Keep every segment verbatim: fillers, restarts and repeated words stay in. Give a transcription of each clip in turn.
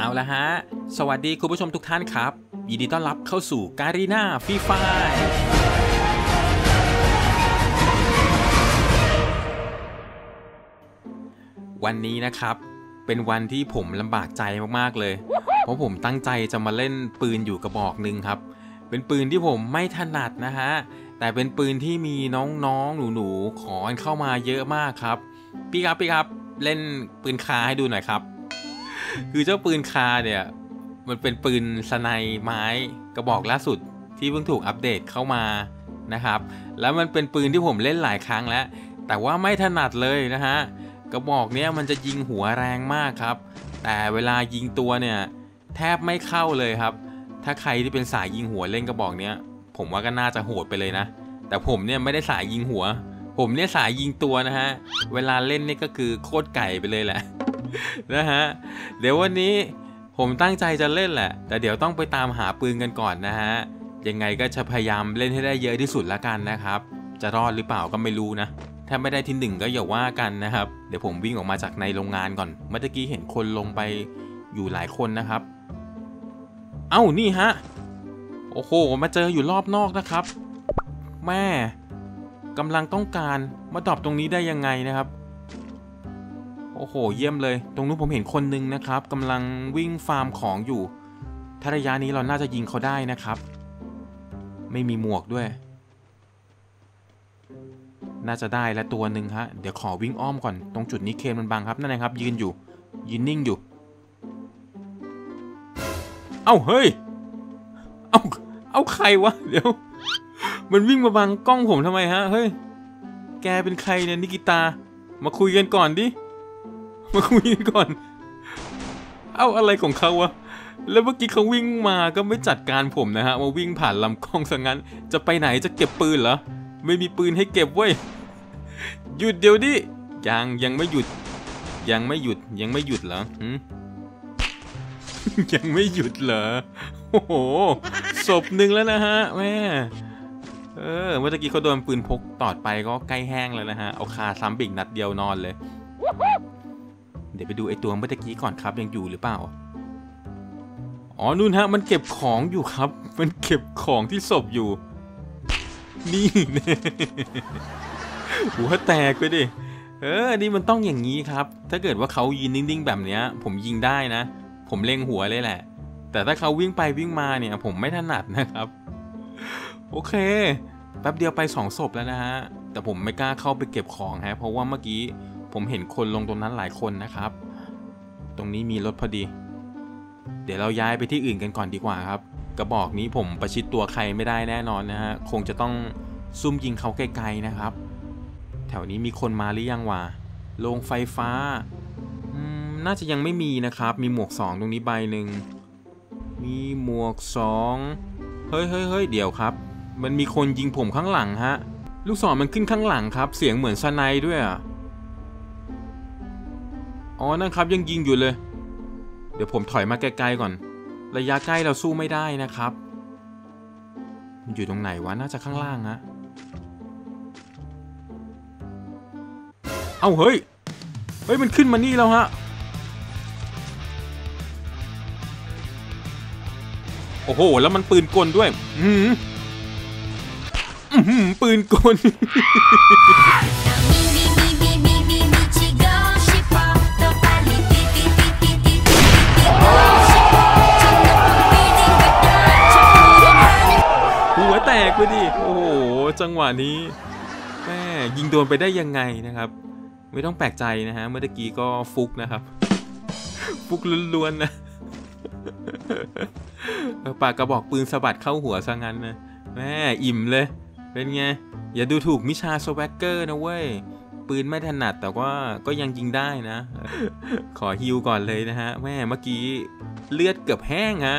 เอาละฮะสวัสดีคุณผู้ชมทุกท่านครับยินดีต้อนรับเข้าสู่การีน่าฟรีไฟร์วันนี้นะครับเป็นวันที่ผมลำบากใจมากๆเลยเพราะผมตั้งใจจะมาเล่นปืนอยู่กระบอกหนึ่งครับเป็นปืนที่ผมไม่ถนัดนะฮะแต่เป็นปืนที่มีน้องๆหนูๆขอเข้ามาเยอะมากครับพี่ครับพี่ครับเล่นปืนคาให้ดูหน่อยครับคือเจ้าปืนคาเนี่ยมันเป็นปืนสไนไม้กระบอกล่าสุดที่เพิ่งถูกอัปเดตเข้ามานะครับแล้วมันเป็นปืนที่ผมเล่นหลายครั้งแล้วแต่ว่าไม่ถนัดเลยนะฮะกระบอกเนี้ยมันจะยิงหัวแรงมากครับแต่เวลายิงตัวเนี่ยแทบไม่เข้าเลยครับถ้าใครที่เป็นสายยิงหัวเล่นกระบอกเนี้ยผมว่าก็น่าจะโหดไปเลยนะแต่ผมเนี่ยไม่ได้สายยิงหัวผมเนี่ยสายยิงตัวนะฮะเวลาเล่นนี่ก็คือโคตรไก่ไปเลยแหละนะฮะเดี๋ยววันนี้ผมตั้งใจจะเล่นแหละแต่เดี๋ยวต้องไปตามหาปืนกันก่อนนะฮะยังไงก็จะพยายามเล่นให้ได้เยอะที่สุดละกันนะครับจะรอดหรือเปล่าก็ไม่รู้นะถ้าไม่ได้ที่หนึ่งก็อย่าว่ากันนะครับเดี๋ยวผมวิ่งออกมาจากในโรงงานก่อนเมื่อกี้เห็นคนลงไปอยู่หลายคนนะครับเอ้านี่ฮะโอ้โหมาเจออยู่รอบนอกนะครับแม่กำลังต้องการมาดรอปตรงนี้ได้ยังไงนะครับโอ้โหเยี่ยมเลยตรงนู้นผมเห็นคนนึงนะครับกำลังวิ่งฟาร์มของอยู่ถ้าระยะนี้เราน่าจะยิงเขาได้นะครับไม่มีหมวกด้วยน่าจะได้และตัวหนึ่งฮะเดี๋ยวขอวิ่งอ้อมก่อนตรงจุดนี้เคนมันบังครับนั่นนะครับยืนอยู่ยืนนิ่งอยู่เอ้าเฮ้ยเอ้าเอ้าใครวะเดี๋ยวมันวิ่งมาบังกล้องผมทำไมฮะเฮ้ยแกเป็นใครเนี่ยนิกิตามาคุยกันก่อนดิมาคุยกันก่อนเอ้าอะไรของเขาวะแล้วเมื่อกี้เขาวิ่งมาก็ไม่จัดการผมนะฮะมาวิ่งผ่านลำกล้องซะงั้นจะไปไหนจะเก็บปืนเหรอไม่มีปืนให้เก็บเว้ยหยุดเดี๋ยวดิยังยังไม่หยุดยังไม่หยุดยังไม่หยุดเหรอ ยังไม่หยุดเหรอโอ้โหศพหนึ่งแล้วนะฮะแม่เออเมื่อกี้เขาโดนปืนพกตอดไปก็ใกล้แห้งแล้วนะฮะเอาคาซ้ำบิกนัดเดียวนอนเลยเดี๋ยวไปดูไอตัวเมื่อกี้ก่อนครับยังอยู่หรือเปล่าอ๋อนู่นฮะมันเก็บของอยู่ครับมันเก็บของที่ศพอยู่นี่เนี่ยหัวแตกไปดิเออนี่มันต้องอย่างนี้ครับถ้าเกิดว่าเขายืนนิ่งๆแบบเนี้ยผมยิงได้นะผมเล็งหัวเลยแหละแต่ถ้าเขาวิ่งไปวิ่งมาเนี่ยผมไม่ถนัดนะครับโอเคแป๊บเดียวไปสองศพแล้วนะฮะแต่ผมไม่กล้าเข้าไปเก็บของฮะเพราะว่าเมื่อกี้ผมเห็นคนลงตรงนั้นหลายคนนะครับตรงนี้มีรถพอดีเดี๋ยวเราย้ายไปที่อื่นกันก่อนดีกว่าครับกระบอกนี้ผมประชิดตัวใครไม่ได้แน่นอนนะฮะคงจะต้องซุ่มยิงเขาไกลๆนะครับแถวนี้มีคนมาหรือยังวะโรงไฟฟ้าน่าจะยังไม่มีนะครับมีหมวกสองตรงนี้ใบหนึ่งมีหมวกสองเฮ้ยเฮ้ยเฮ้ยเดี๋ยวครับมันมีคนยิงผมข้างหลังฮะลูกศรมันขึ้นข้างหลังครับเสียงเหมือนสไนด์ด้วยอะอ๋อนั่นครับยังยิงอยู่เลยเดี๋ยวผมถอยมาไกลๆก่อนระยะใกล้เราสู้ไม่ได้นะครับมันอยู่ตรงไหนวะน่าจะข้างล่างฮะเอ้าเฮ้ยเฮ้ยมันขึ้นมานี่แล้วฮะโอ้โหแล้วมันปืนกลด้วยอืมปืนกลแตกไปดิโอ้โหจังหวะนี้แม่ยิงโดนไปได้ยังไงนะครับไม่ต้องแปลกใจนะฮะเมื่อกี้ก็ฟุกนะครับฟุกล้วนๆนะปากกระบอกปืนสะบัดเข้าหัวซะงั้นนะแม่อิ่มเลยเป็นไงอย่าดูถูกมิชาสแวกเกอร์นะเว้ยปืนไม่ถนัดแต่ว่าก็ยังยิงได้นะขอฮิวก่อนเลยนะฮะแม่เมื่อกี้เลือดเกือบแห้งฮะ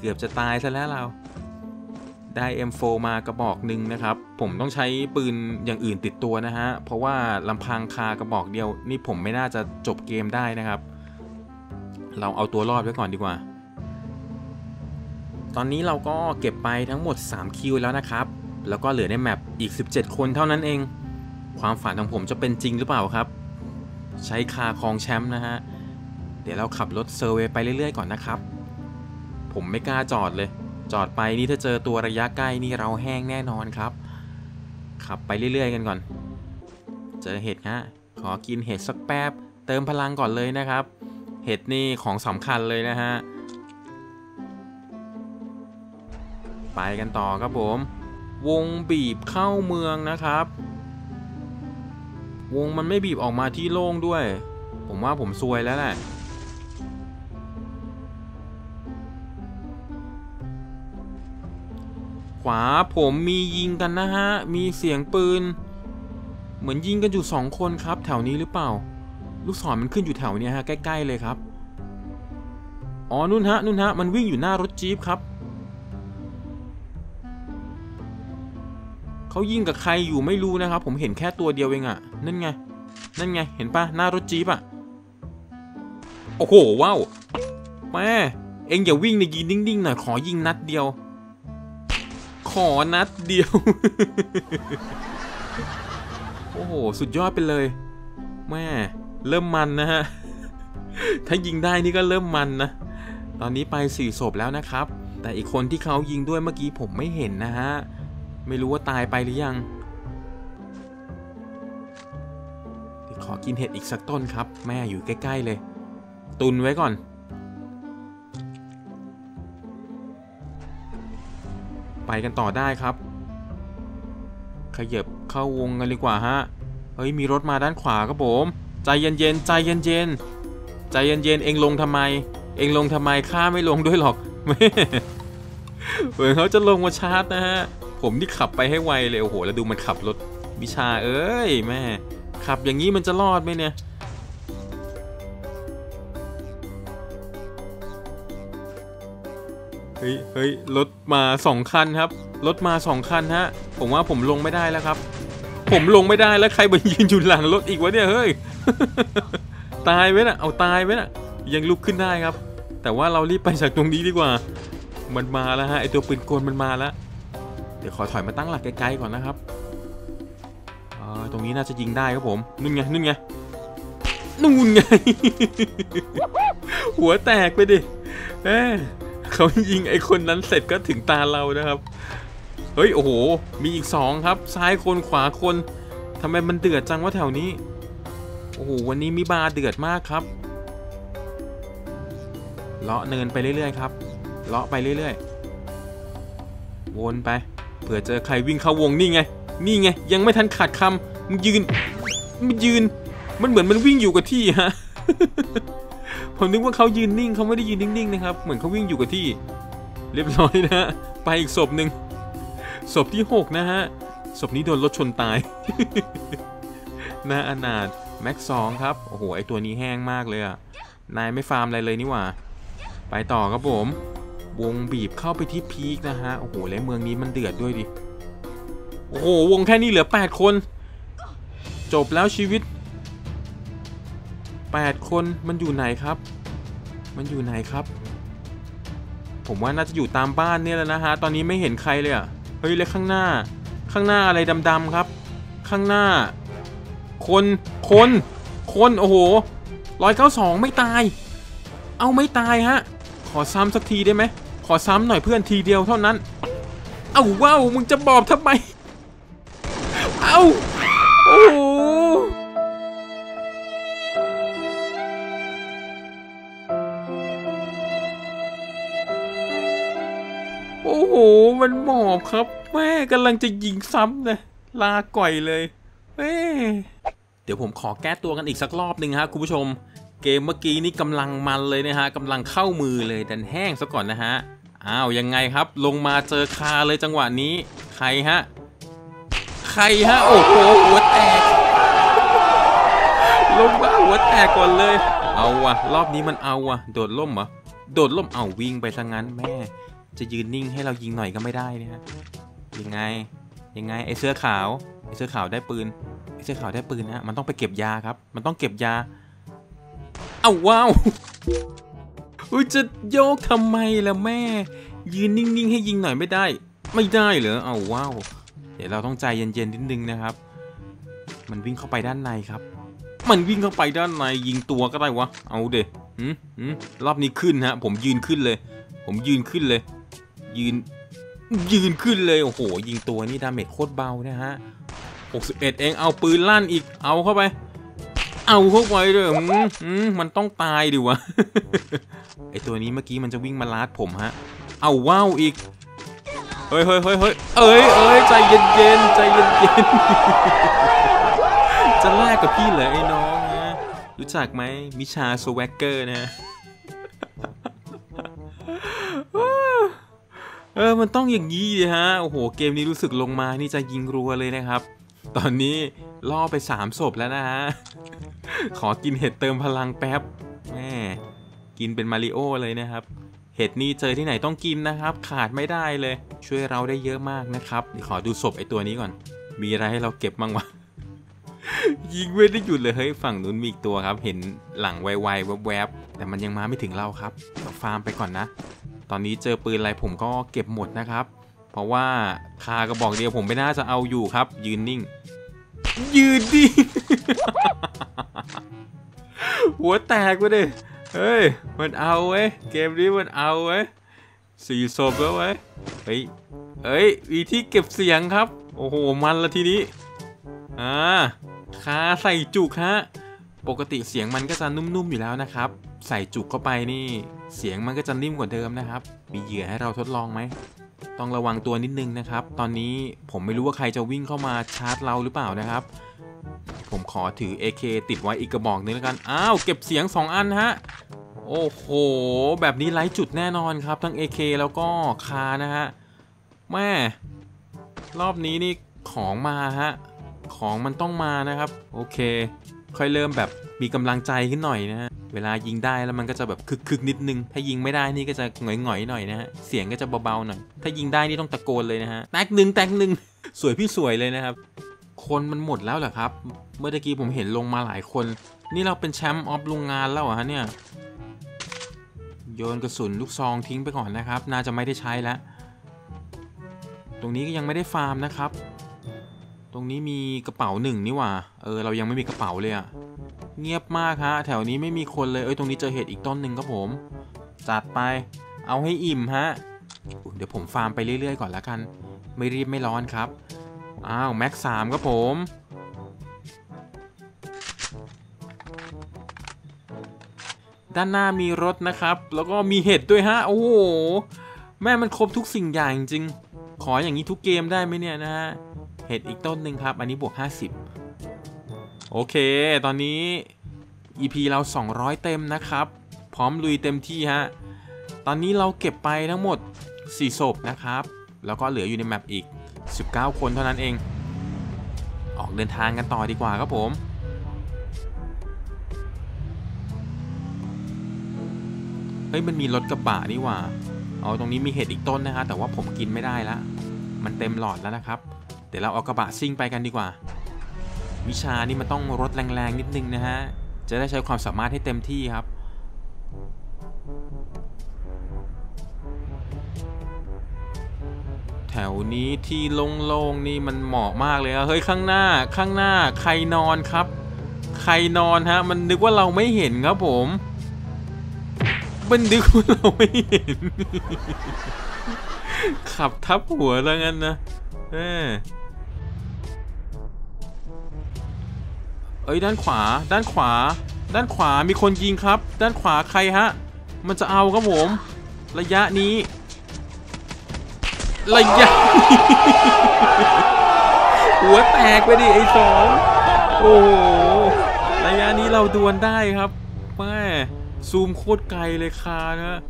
เกือบจะตายซะแล้วเราได้ เอ็ม โฟร์ มากระบอกหนึ่งนะครับผมต้องใช้ปืนอย่างอื่นติดตัวนะฮะเพราะว่าลำพังคากระบอกเดียวนี่ผมไม่น่าจะจบเกมได้นะครับเราเอาตัวรอดไว้ก่อนดีกว่าตอนนี้เราก็เก็บไปทั้งหมดสามคิวแล้วนะครับแล้วก็เหลือในแมปอีกสิบเจ็ดคนเท่านั้นเองความฝันของผมจะเป็นจริงหรือเปล่าครับใช้คาครองแชมป์นะฮะ เดี๋ยวเราขับรถเซอร์เวย์ไปเรื่อยๆก่อนนะครับผมไม่กล้าจอดเลยจอดไปนี่ถ้าเจอตัวระยะใกล้นี่เราแห้งแน่นอนครับขับไปเรื่อยๆกันก่อนเจอเห็ดฮะขอกินเห็ดสักแป๊บเติมพลังก่อนเลยนะครับเห็ดนี่ของสำคัญเลยนะฮะไปกันต่อครับผมวงบีบเข้าเมืองนะครับวงมันไม่บีบออกมาที่โล่งด้วยผมว่าผมซวยแล้วแหละขวาผมมียิงกันนะฮะมีเสียงปืนเหมือนยิงกันอยู่สองคนครับแถวนี้หรือเปล่าลูกศรมันขึ้นอยู่แถวนี้ฮะใกล้ๆเลยครับอ๋อนู่นฮะนู่นฮะมันวิ่งอยู่หน้ารถจี๊ปครับเขายิงกับใครอยู่ไม่รู้นะครับผมเห็นแค่ตัวเดียวเองอะนั่นไงนั่นไงเห็นปะหน้ารถจี๊ปอะโอ้โหว้าวแม่เอ็งอย่าวิ่งนะยืนนิ่งๆหน่อยขอยิงนัดเดียวขอนัดเดียว โอ้โหสุดยอดไปเลยแม่เริ่มมันนะฮะ ถ้ายิงได้นี่ก็เริ่มมันนะตอนนี้ไปสี่ศพแล้วนะครับแต่อีกคนที่เขายิงด้วยเมื่อกี้ผมไม่เห็นนะฮะไม่รู้ว่าตายไปหรือยังขอกินเห็ดอีกสักต้นครับแม่อยู่ใกล้ๆเลยตุนไว้ก่อนไปกันต่อได้ครับขยับเข้าวงกันดีกว่าฮะเฮ้ยมีรถมาด้านขวาครับผมใจเย็นๆใจเย็นๆใจเย็นๆเองลงทำไมเองลงทำไมข้าไม่ลงด้วยหรอกเหมือนเขาจะลงมาชาร์จนะฮะผมนี่ขับไปให้ไวเลยโอ้โหแล้วดูมันขับรถวิชาเอ้ยแม่ขับอย่างนี้มันจะรอดไหมเนี่ยเฮ้ยเฮ้ยรถมาสองคันครับรถมาสองคันฮะผมว่าผมลงไม่ได้แล้วครับผมลงไม่ได้แล้วใครมายืนอยู่หลังรถอีกวะเนี่ยเฮ้ย ตายไหมนะเอาตายไหมนะยังลุกขึ้นได้ครับแต่ว่าเรารีบไปจากตรงนี้ดีกว่ามันมาแล้วฮะไอตัวปืนกลมันมาแล้วเดี๋ยวขอถอยมาตั้งหลักไกลๆก่อนนะครับตรงนี้น่าจะยิงได้ครับผมนู่นไงนู่นไงนู่นไง หัวแตกไปดิเอ้เขายิงไอคนนั้นเสร็จก็ถึงตาเรานะครับเฮ้ยโอ้โหมีอีกสองครับซ้ายคนขวาคนทำไมมันเดือดจังว่าแถวนี้โอ้โหวันนี้มีบาร์เดือดมากครับเลาะเนินไปเรื่อยๆครับเลาะไปเรื่อยๆวนไปเผื่อเจอใครวิ่งเข้าวงนี่ไงนี่ไงยังไม่ทันขาดคำมันยืนมันยืนมันเหมือนมันวิ่งอยู่กับที่ฮะ ผมนึกว่าเขายืนนิ่งเขาไม่ได้ยืนนิ่งๆนะครับเหมือนเขาวิ่งอยู่กับที่เรียบร้อยนะฮะไปอีกศพหนึ่งศพที่หกนะฮะศพนี้โดนรถชนตาย น่าอนาถแม็กสองครับโอ้โหไอตัวนี้แห้งมากเลยอะนายไม่ฟาร์มอะไรเลยนี่หว่าไปต่อครับผมวงบีบเข้าไปที่พีคนะฮะโอ้โหและเมืองนี้มันเดือดด้วยดิโอ้โหวงแค่นี้เหลือแปดคนจบแล้วชีวิตแปดคนมันอยู่ไหนครับมันอยู่ไหนครับผมว่าน่าจะอยู่ตามบ้านเนี่ยแล้วนะฮะตอนนี้ไม่เห็นใครเลยอ่ะเฮ้ยเลยข้างหน้าข้างหน้าอะไรดำๆครับข้างหน้าคนคนคนโอ้โหหนึ่งเก้าสองไม่ตายเอาไม่ตายฮะขอซ้ำสักทีได้ไหมขอซ้ำหน่อยเพื่อนทีเดียวเท่านั้นเอ้าว้าวมึงจะบอบทำไมเอ้าโอ้โหโอ้โหมันหมอบครับแม่กำลังจะยิงซ้ำเลยลาก่อยเลยแม่เดี๋ยวผมขอแก้ตัวกันอีกสักรอบหนึ่งฮะคุณผู้ชมเกมเมื่อกี้นี่กำลังมันเลยนะฮะกำลังเข้ามือเลยดันแห้งซะก่อนนะฮะอ้าวยังไงครับลงมาเจอคาเลยจังหวะนี้ใครฮะใครฮะโอ้โหหัวแตกลงมาหัวแตกก่อนเลยเอาวะรอบนี้มันเอาวะโดดล่มเหรอโดดล่มเอาวิ่งไปซะงั้นแม่จะยืนนิ่งให้เรายิงหน่อยก็ไม่ได้นะฮะยังไงยังไงไอเสื้อขาวไอเสื้อขาวได้ปืนไอเสื้อขาวได้ปืนฮะมันต้องไปเก็บยาครับมันต้องเก็บยาเอาว้าวอุ้ยจะโยกทำไมล่ะแม่ยืนนิ่งๆให้ยิงหน่อยไม่ได้ไม่ได้เหรอเอาว้าวเดี๋ยวเราต้องใจเย็นๆนิดนึงนะครับมันวิ่งเข้าไปด้านในครับมันวิ่งเข้าไปด้านในยิงตัวก็ได้วะเอาเดะ หืมหืมรอบนี้ขึ้นฮะผมยืนขึ้นเลยผมยืนขึ้นเลยยืนยืนขึ้นเลยโอ้โหยิงตัวนี่ดาเมจโคตรเบานะฮะหกสิบเอ็ดเองเอาปืนลั่นอีกเอาเข้าไปเอาเข้าไปเลยหืมมันต้องตายดิวะ ไอตัวนี้เมื่อกี้มันจะวิ่งมาลาดผมฮะเอาว้าวอีกเฮ้ยเฮ้ยเฮ้ยเฮ้ยเอ้ยเอ้ยใจเย็นเย็นใจเย็นเย็น จะแลกกับพี่เหรอไอ้น้องนะรู้จักไหมมิชาสวักเกอร์นะ เออมันต้องอย่างนี้ดิฮะโอ้โหเกมนี้รู้สึกลงมานี่จะยิงรัวเลยนะครับตอนนี้ล่อไปสามศพแล้วนะฮะ ขอกินเห็ดเติมพลังแป๊บแม่กินเป็นมาริโอเลยนะครับเห็ดนี่เจอที่ไหนต้องกินนะครับขาดไม่ได้เลยช่วยเราได้เยอะมากนะครับเดี๋ยวขอดูศพไอตัวนี้ก่อนมีอะไรให้เราเก็บบ้างวะ ยิงไม่ได้หยุดเลยเฮ้ยฝั่งนู้นมีอีกตัวครับเห็นหลังไวๆแวบๆแต่มันยังมาไม่ถึงเราครับฟาร์มไปก่อนนะตอนนี้เจอปืนอะไรผมก็เก็บหมดนะครับเพราะว่าคากระบอกเดียวผมไม่น่าจะเอาอยู่ครับยืนนิ่งยืนดิ หัวแตกไปเลยเฮ้ยมันเอาเว้ยเกมนี้มันเอาเว้ยสี่ศพแล้วเว้ยเฮ้ยเฮ้ยมีที่เก็บเสียงครับโอ้โหมันละทีนี้อ่าคาใส่จุกฮะปกติเสียงมันก็จะนุ่มๆอยู่แล้วนะครับใส่จุกเข้าไปนี่เสียงมันก็จะนิ่มกว่าเดิมนะครับมีเหยื่อให้เราทดลองไหมต้องระวังตัวนิดนึงนะครับตอนนี้ผมไม่รู้ว่าใครจะวิ่งเข้ามาชาร์จเราหรือเปล่านะครับผมขอถือ เอ เค ติดไว้อีกกระบอกนึงแล้วกันอ้าวเก็บเสียงสองอันฮะโอ้โหแบบนี้ไร้จุดแน่นอนครับทั้ง เอ เค แล้วก็คานะฮะแม่รอบนี้นี่ของมาฮะของมันต้องมานะครับโอเคค่อยเริ่มแบบมีกำลังใจขึ้นหน่อยนะฮะเวลายิงได้แล้วมันก็จะแบบคึกๆนิดนึงถ้ายิงไม่ได้นี่ก็จะหงอยๆหน่อยนะฮะเสียงก็จะเบาๆหน่อยถ้ายิงได้นี่ต้องตะโกนเลยนะฮะแตกหนึ่งแตกหนึ่ง สวยพี่สวยเลยนะครับคนมันหมดแล้วเหรอครับเมื่อกี้ผมเห็นลงมาหลายคนนี่เราเป็นแชมป์ออฟโรงงานแล้วอ่ะฮะเนี่ยโยนกระสุนลูกซองทิ้งไปก่อนนะครับน่าจะไม่ได้ใช้แล้วตรงนี้ก็ยังไม่ได้ฟาร์มนะครับตรงนี้มีกระเป๋าหนึ่งนี่หว่าเออเรายังไม่มีกระเป๋าเลยอ่ะเงียบมากฮะแถวนี้ไม่มีคนเลยเอ้ยตรงนี้เจอเห็ดอีกต้นหนึ่งครับผมจัดไปเอาให้อิ่มฮะเดี๋ยวผมฟาร์มไปเรื่อยๆก่อนละกันไม่รีบไม่ร้อนครับอ้าวแม็กสามครับผมด้านหน้ามีรถนะครับแล้วก็มีเห็ดด้วยฮะโอ้โหแม่มันครบทุกสิ่งอย่างจริงขออย่างนี้ทุกเกมได้ไหมเนี่ยนะฮะเห็ดอีกต้นหนึ่งครับอันนี้บวกห้าสิบโอเคตอนนี้ อี พี เราสองร้อยเต็มนะครับพร้อมลุยเต็มที่ฮะตอนนี้เราเก็บไปทั้งหมดสี่ศพนะครับแล้วก็เหลืออยู่ในแมปอีกสิบเก้าคนเท่านั้นเองออกเดินทางกันต่อดีกว่าครับผมเฮ้ยมันมีรถกระบะนี่หว่าเอาตรงนี้มีเห็ดอีกต้นนะฮะแต่ว่าผมกินไม่ได้ละมันเต็มหลอดแล้วนะครับเดี๋ยวเราเอากระบะซิ่งไปกันดีกว่าวิชานี่มันต้องรถแรงๆนิดนึงนะฮะจะได้ใช้ความสามารถให้เต็มที่ครับแถวนี้ที่โล่งๆนี่มันเหมาะมากเลยเฮ้ยข้างหน้าข้างหน้าใครนอนครับใครนอนฮะมันนึกว่าเราไม่เห็นครับผมมันนึกว่าเราไม่เห็น ขับทับหัวแล้วงั้นนะเอ้ยด้านขวาด้านขวาด้านขวามีคนยิงครับด้านขวาใครฮะมันจะเอาครับผมระยะนี้ระยะ หัวแตกไปดิไอ้สองโอ้โหระยะนี้เราดวลได้ครับแม่ซูมโคตรไกลเลยคานะ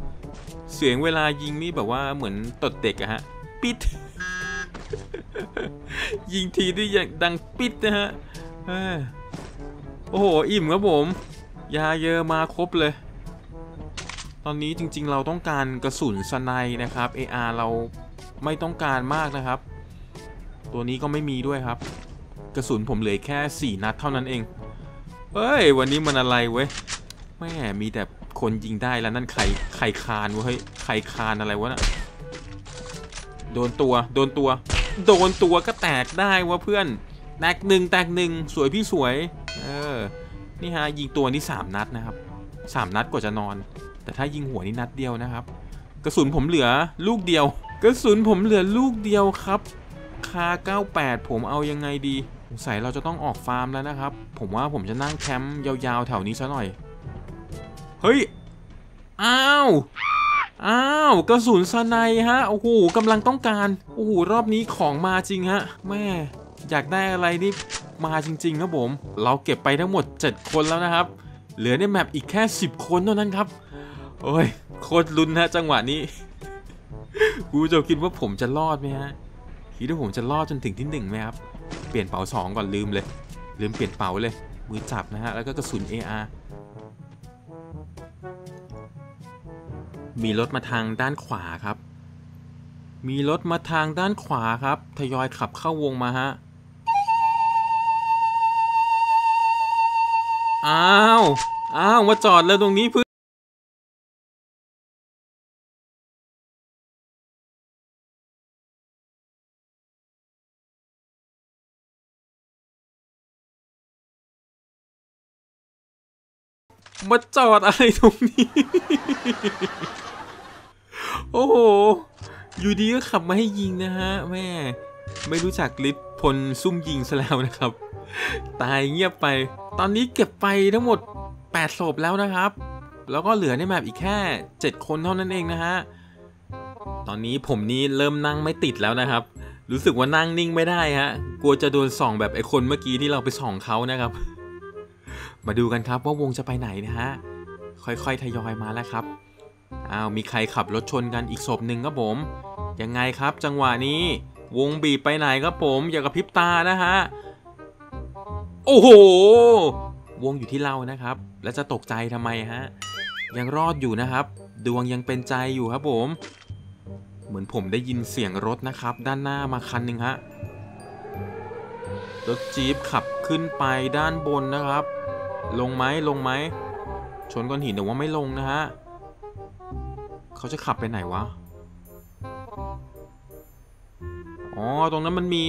เสียงเวลายิงนี่แบบว่าเหมือนตดเด็กอะฮะปิด ยิงทีได้อย่างดังปิดนะฮะโอ้โหอิ่มครับผมยาเยอะมาครบเลยตอนนี้จริงๆเราต้องการกระสุนสไนป์นะครับ เอ อาร์ เราไม่ต้องการมากนะครับตัวนี้ก็ไม่มีด้วยครับกระสุนผมเหลือแค่สี่นัดเท่านั้นเองเฮ้ยวันนี้มันอะไรเว้ยแม่มีแต่คนยิงได้แล้วนั่นใครใครคานวะเฮ้ยใครคานอะไรวะน่ะโดนตัวโดนตัวโดนตัวก็แตกได้วะเพื่อนแตกหนึ่งแตกหนึ่งสวยพี่สวยเออนี่ฮะยิงตัวนี่สามนัดนะครับ สามนัดกว่าจะนอนแต่ถ้ายิงหัวนี่นัดเดียวนะครับกระสุนผมเหลือลูกเดียวกระสุนผมเหลือลูกเดียวครับคาเก้าสิบแปดผมเอายังไงดีสงสัยเราจะต้องออกฟาร์มแล้วนะครับผมว่าผมจะนั่งแคมป์ยาวๆแถวนี้ซะหน่อยเฮ้ยอ้าวอ้าวกระสุนสไนฮะโอ้โหกำลังต้องการโอ้โหรอบนี้ของมาจริงฮะแม่อยากได้อะไรนี่มาจริงๆครับผมเราเก็บไปทั้งหมดเจ็ดคนแล้วนะครับเหลือในแมปอีกแค่สิบคนเท่านั้นครับโอ้ยโคตรลุ้นฮะจังหวะนี้กูจะคิดว่าผมจะรอดไหมฮะคิดว่าผมจะรอดจนถึงที่หนึ่งไหมครับเปลี่ยนเป๋าสองก่อนลืมเลยลืมเปลี่ยนเป๋าเลยมือจับนะฮะแล้วก็กระสุน เอ อาร์ มีรถมาทางด้านขวาครับมีรถมาทางด้านขวาครับทยอยขับเข้าวงมาฮะอ้าวอ้าวมาจอดแล้วตรงนี้เพื่อมาจอดอะไรตรงนี้โอ้โหอยู่ดีก็ขับมาให้ยิงนะฮะแม่ไม่รู้จักลิฟต์พลซุ่มยิงซะแล้วนะครับตายเงียบไปตอนนี้เก็บไปทั้งหมดแปดศพแล้วนะครับแล้วก็เหลือในแมปอีกแค่เจ็ดคนเท่านั้นเองนะฮะตอนนี้ผมนี่เริ่มนั่งไม่ติดแล้วนะครับรู้สึกว่านั่งนิ่งไม่ได้ฮะกลัวจะโดนส่องแบบไอ้คนเมื่อกี้ที่เราไปส่องเขานะครับมาดูกันครับว่าวงจะไปไหนนะฮะค่อยๆทยอยมาแล้วครับอ้าวมีใครขับรถชนกันอีกศพหนึ่งครับผมยังไงครับจังหวะนี้วงบีบไปไหนครับผมอย่ากระพริบตานะฮะโอ้โหวงอยู่ที่เรานะครับแล้วจะตกใจทำไมฮะยังรอดอยู่นะครับดวงยังเป็นใจอยู่ครับผมเหมือนผมได้ยินเสียงรถนะครับด้านหน้ามาคันหนึ่งฮะรถจี๊ปขับขึ้นไปด้านบนนะครับลงไหมลงไหมชนก้อนหินแต่ว่าไม่ลงนะฮะเขาจะขับไปไหนวะอ๋อตรงนั้นมันมี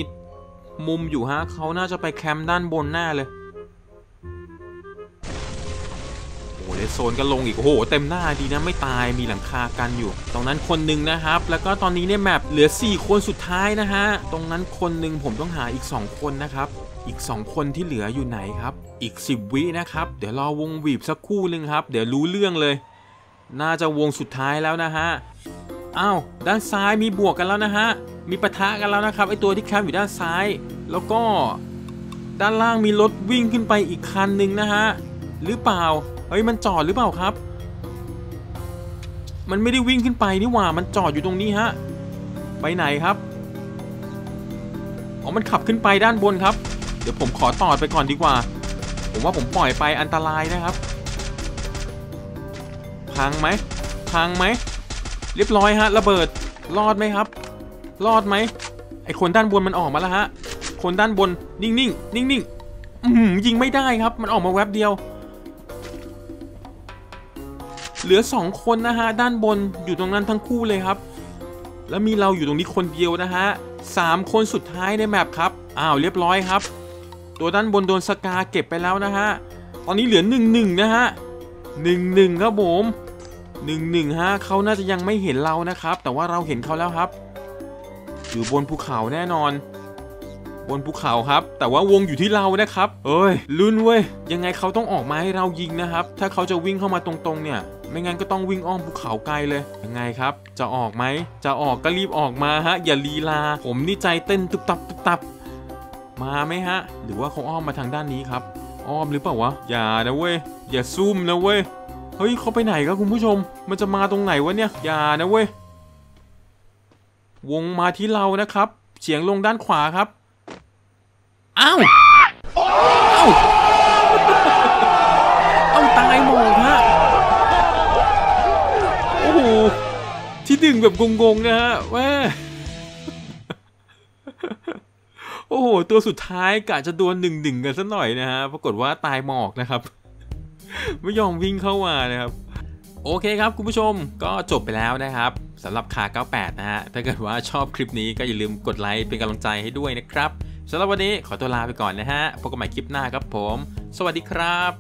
มุมอยู่ฮะเขาน่าจะไปแคมป์ด้านบนหน้าเลยโอ้โหเลสโซนก็ลงอีกโอ้โหเต็มหน้าดีนะไม่ตายมีหลังคากันอยู่ตรงนั้นคนหนึ่งนะครับแล้วก็ตอนนี้เนี่ยแมปเหลือสี่คนสุดท้ายนะฮะตรงนั้นคนหนึ่งผมต้องหาอีกสองคนนะครับอีกสองคนที่เหลืออยู่ไหนครับอีกสิบวินะครับเดี๋ยวรอวงวีบสักคู่หนึ่งครับเดี๋ยวรู้เรื่องเลยน่าจะวงสุดท้ายแล้วนะฮะอ้าวด้านซ้ายมีบวกกันแล้วนะฮะมีปะทะกันแล้วนะครับไอตัวที่แคมป์อยู่ด้านซ้ายแล้วก็ด้านล่างมีรถวิ่งขึ้นไปอีกคันหนึ่งนะฮะหรือเปล่าเฮ้ยมันจอดหรือเปล่าครับมันไม่ได้วิ่งขึ้นไปนี่หว่ามันจอดอยู่ตรงนี้ฮะไปไหนครับอ๋อมันขับขึ้นไปด้านบนครับเดี๋ยวผมขอตอดไปก่อนดีกว่าผมว่าผมปล่อยไปอันตรายนะครับพังไหมพังไหมเรียบร้อยฮะระเบิดรอดไหมครับรอดไหมไอคนด้านบนมันออกมาแล้วฮะคนด้านบนนิ่งๆนิ่งๆอื้อยิงไม่ได้ครับมันออกมาแวบเดียวเหลือสองคนนะฮะด้านบนอยู่ตรงนั้นทั้งคู่เลยครับแล้วมีเราอยู่ตรงนี้คนเดียวนะฮะสามคนสุดท้ายในแมปครับอ้าวเรียบร้อยครับตัวด้านบนโดนสกาเก็บไปแล้วนะฮะตอนนี้เหลือหนึ่งหนึ่งนะฮะหนึ่งหนึ่งครับผมหนึ่งหนึ่งฮะเขาน่าจะยังไม่เห็นเรานะครับแต่ว่าเราเห็นเขาแล้วครับอยู่บนภูเขาแน่นอนบนภูเขาครับแต่ว่าวงอยู่ที่เรานะครับเอ้ยลุ้นเว้ยยังไงเขาต้องออกมาให้เรายิงนะครับถ้าเขาจะวิ่งเข้ามาตรงๆเนี่ยไม่งั้นก็ต้องวิ่งอ้อมภูเขาไกลเลยยังไงครับจะออกไหมจะออกก็รีบออกมาฮะอย่าลีลาผมนี่ใจเต้นตุบตับตุบตับมาไหมฮะหรือว่าเขาอ้อมมาทางด้านนี้ครับอ้อมหรือเปล่าวะอย่านะเว้ยอย่าซุ่มนะเว้ยเฮ้ยเขาไปไหนครับคุณผู้ชมมันจะมาตรงไหนวะเนี่ยอย่านะเว้ยวงมาที่เรานะครับเฉียงลงด้านขวาครับอ้าวอ้าวเอาตายหมดฮะโอ้โหที่ดึงแบบงงๆนะฮะแม่โอ้โหตัวสุดท้ายกะจะโดนหนึ่งหนึ่งกันสักหน่อยนะฮะปรากฏว่าตายหมอกนะครับไม่ยอมวิ่งเข้ามานะครับโอเคครับคุณผู้ชมก็จบไปแล้วนะครับสำหรับคาเก้าสิบแปดนะฮะถ้าเกิดว่าชอบคลิปนี้ก็อย่าลืมกดไลค์เป็นกำลังใจให้ด้วยนะครับสำหรับวันนี้ขอตัวลาไปก่อนนะฮะพบกันใหม่คลิปหน้าครับผมสวัสดีครับ